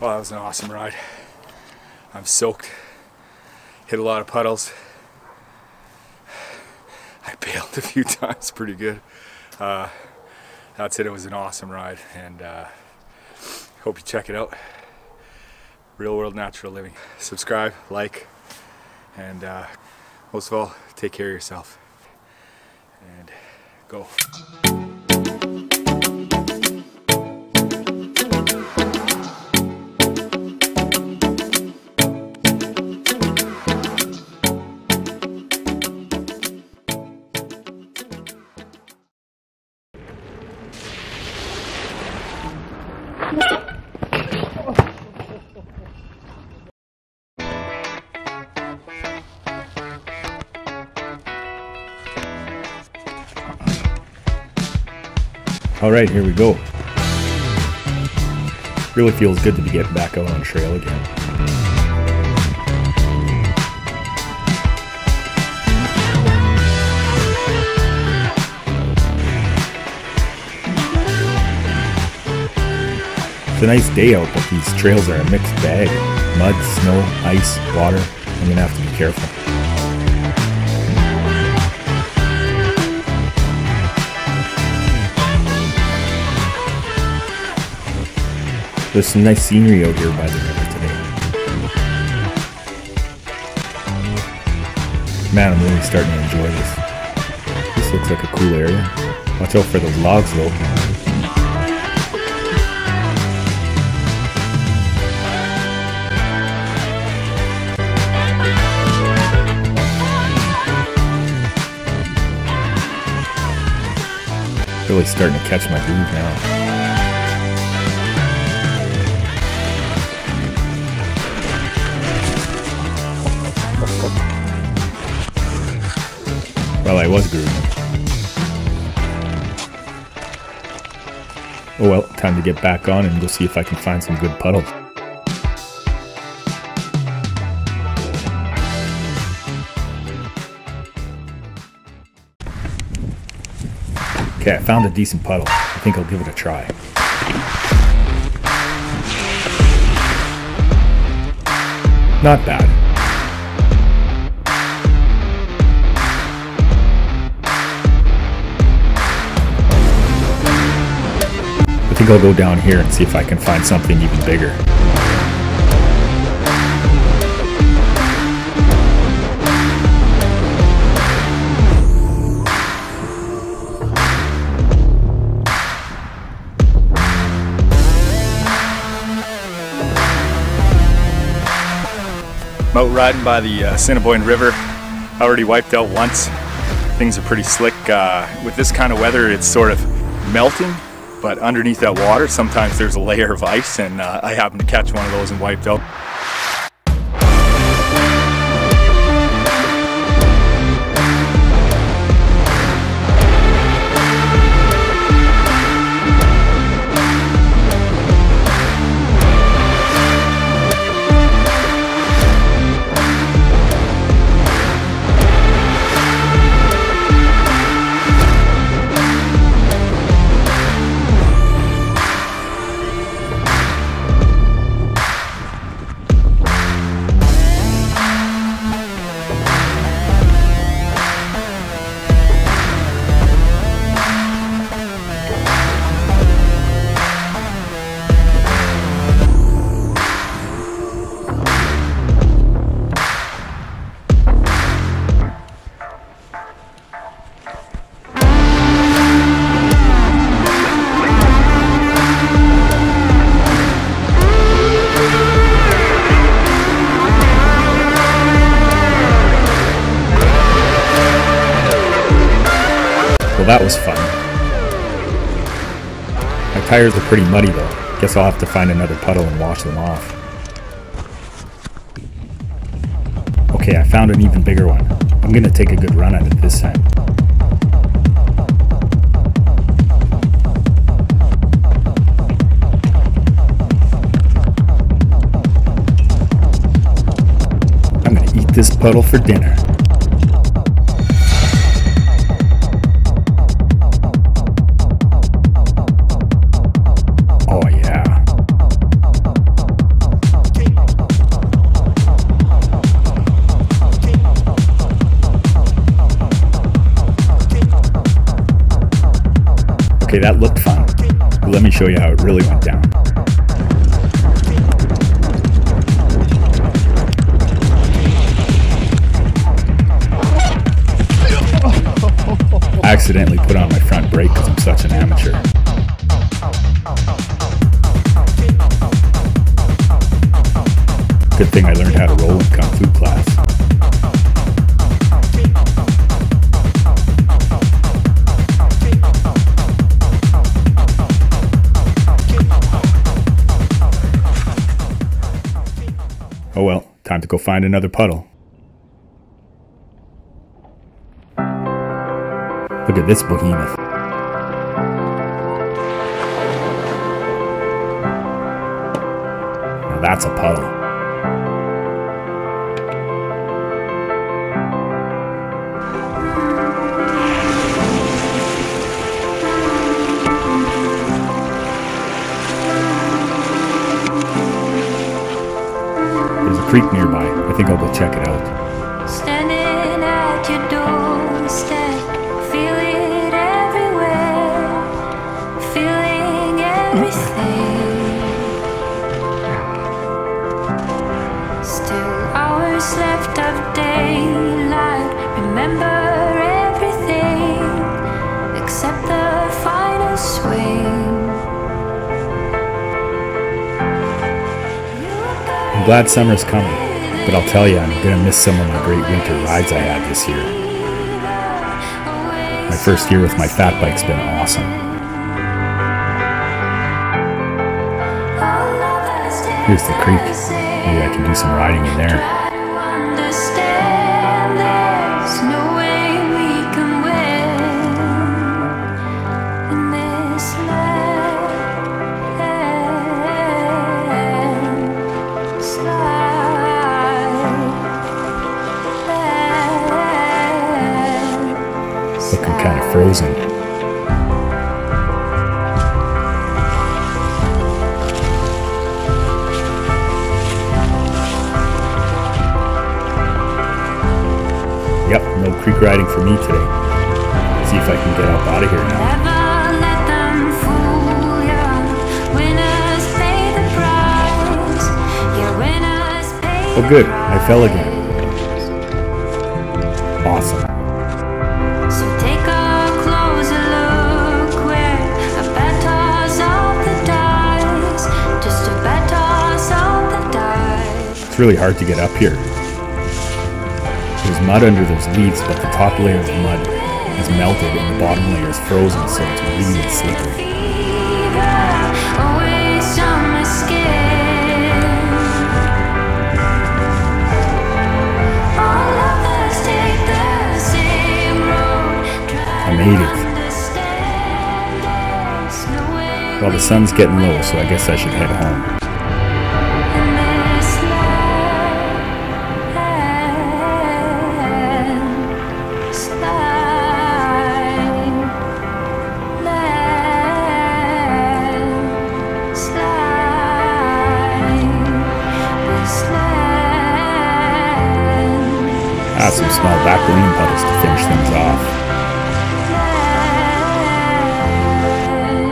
Well, that was an awesome ride. I'm soaked, hit a lot of puddles. I bailed a few times pretty good. That's it, it was an awesome ride, and hope you check it out. Real World Natural Living. Subscribe, like, and most of all, take care of yourself. And go. All right, here we go. Really feels good to be getting back out on trail again. It's a nice day out, but these trails are a mixed bag. Mud, snow, ice, water. I'm gonna have to be careful. There's some nice scenery out here by the river today. Man, I'm really starting to enjoy this. This looks like a cool area. Watch out for those logs though. Really starting to catch my groove now. Well, I was grooving. Oh well, time to get back on and go see if I can find some good puddles. Okay, I found a decent puddle. I think I'll give it a try. Not bad. I think I'll go down here and see if I can find something even bigger. I'm out riding by the Assiniboine River. I already wiped out once. Things are pretty slick. With this kind of weather, it's sort of melting, but underneath that water, sometimes there's a layer of ice, and I happened to catch one of those and wiped out. That was fun. My tires are pretty muddy though. Guess I'll have to find another puddle and wash them off. Okay, I found an even bigger one. I'm gonna take a good run at it this time. I'm gonna eat this puddle for dinner. Okay, that looked fun. Let me show you how it really went down. I accidentally put on my front brake because I'm such an amateur. Good thing I learned how to roll in Kung Fu class. Oh well, time to go find another puddle. Look at this behemoth. Now that's a puddle. Creek nearby. I think I'll go check it out. Standing at your doorstep, feel it everywhere, feeling everything. Still hours left of daylight, remember everything except the final swing. I'm glad summer's coming, but I'll tell you, I'm gonna miss some of my great winter rides I had this year. My first year with my fat bike's been awesome. Here's the creek. Maybe I can do some riding in there. Looking kind of frozen. Yep, no creek riding for me today. See if I can get up out of here now. Oh good, I fell again. Awesome. Really hard to get up here. There's mud under those leaves, but the top layer of mud is melted and the bottom layer is frozen, so it's really slippery. I made it. Well, the sun's getting low, so I guess I should head home. Some small back lane puddles to finish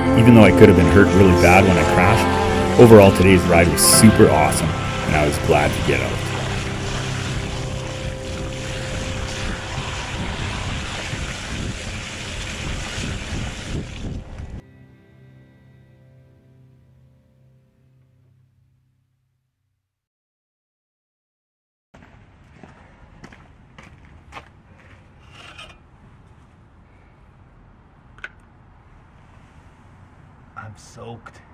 things off. Even though I could have been hurt really bad when I crashed, overall today's ride was super awesome and I was glad to get out. I'm soaked.